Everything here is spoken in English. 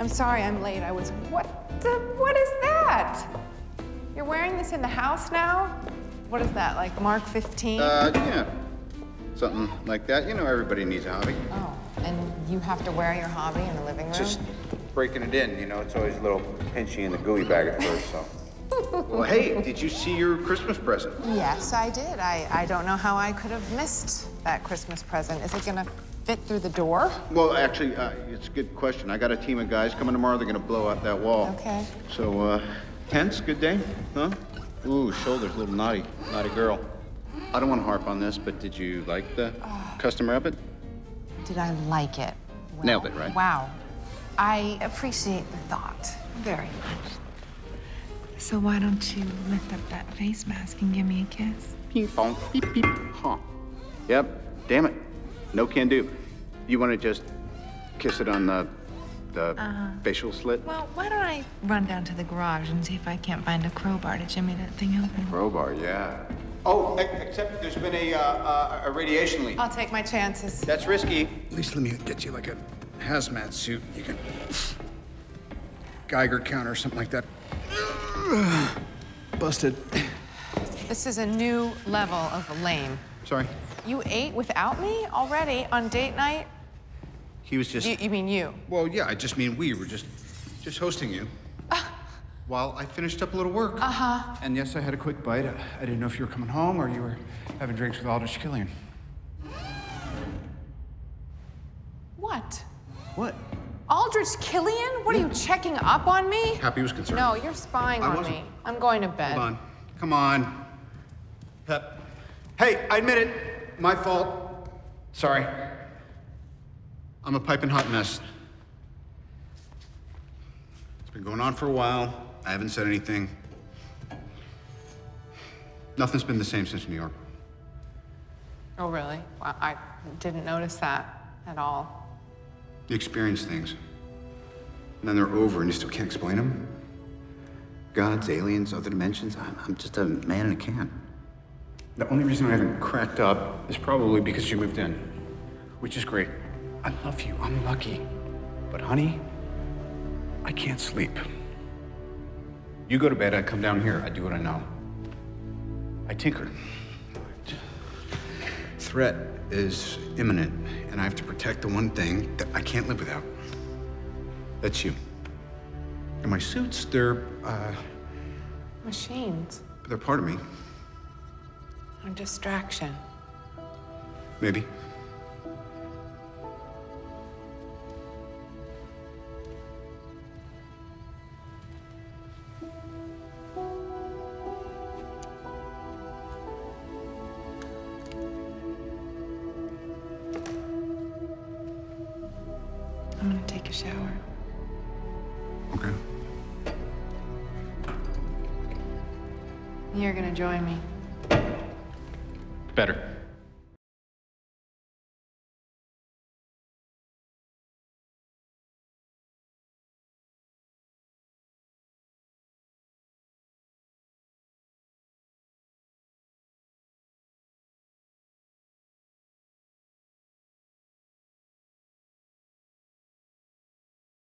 I'm sorry I'm late. I was, what is that? You're wearing this in the house now? What is that, like Mark 15? Yeah, something like that. You know, everybody needs a hobby. Oh, and you have to wear your hobby in the living room? Just breaking it in, you know. It's always a little pinchy in the gooey bag at first, so. Well, hey, did you see your Christmas present? Yes, I did. I don't know how I could have missed that Christmas present. Is it gonna fit through the door? Well, actually, it's a good question. I got a team of guys coming tomorrow. They're gonna blow out that wall. Okay. So, tense, good day, huh? Ooh, shoulders, little naughty, naughty girl. I don't want to harp on this, but did you like the customer of it? Did I like it? Well, nailed it, right? Wow. I appreciate the thought very much. So why don't you lift up that face mask and give me a kiss? Peep, beep, beep, huh? Yep, damn it. No can do. You want to just kiss it on the facial slit? Well, why don't I run down to the garage and see if I can't find a crowbar to jimmy that thing open? Crowbar, yeah. Oh, except there's been a radiation leak. I'll take my chances. That's risky. At least let me get you like a hazmat suit. You can Geiger counter or something like that. Busted. This is a new level of lame. Sorry? You ate without me already on date night? He was just... You mean you? Well, yeah, I just mean we were just hosting you while I finished up a little work. Uh-huh. And yes, I had a quick bite. I didn't know if you were coming home or you were having drinks with Aldrich Killian. What? What? Aldrich Killian? What are you, checking up on me? Happy was concerned. No, you're spying on me. I'm going to bed. Hold on. Come on. Pep. Hey, I admit it. My fault. Sorry. I'm a piping hot mess. It's been going on for a while. I haven't said anything. Nothing's been the same since New York. Oh, really? Well, I didn't notice that at all. You experience things, and then they're over, and you still can't explain them? Gods, aliens, other dimensions, I'm just a man in a can. The only reason I haven't cracked up is probably because you moved in, which is great. I love you, I'm lucky. But honey, I can't sleep. You go to bed, I come down here, I do what I know. I tinker. Threat is imminent, and I have to protect the one thing that I can't live without. That's you. And my suits, they're, machines. They're part of me. A distraction. Maybe. I'm gonna take a shower. Okay. You're gonna join me. Better.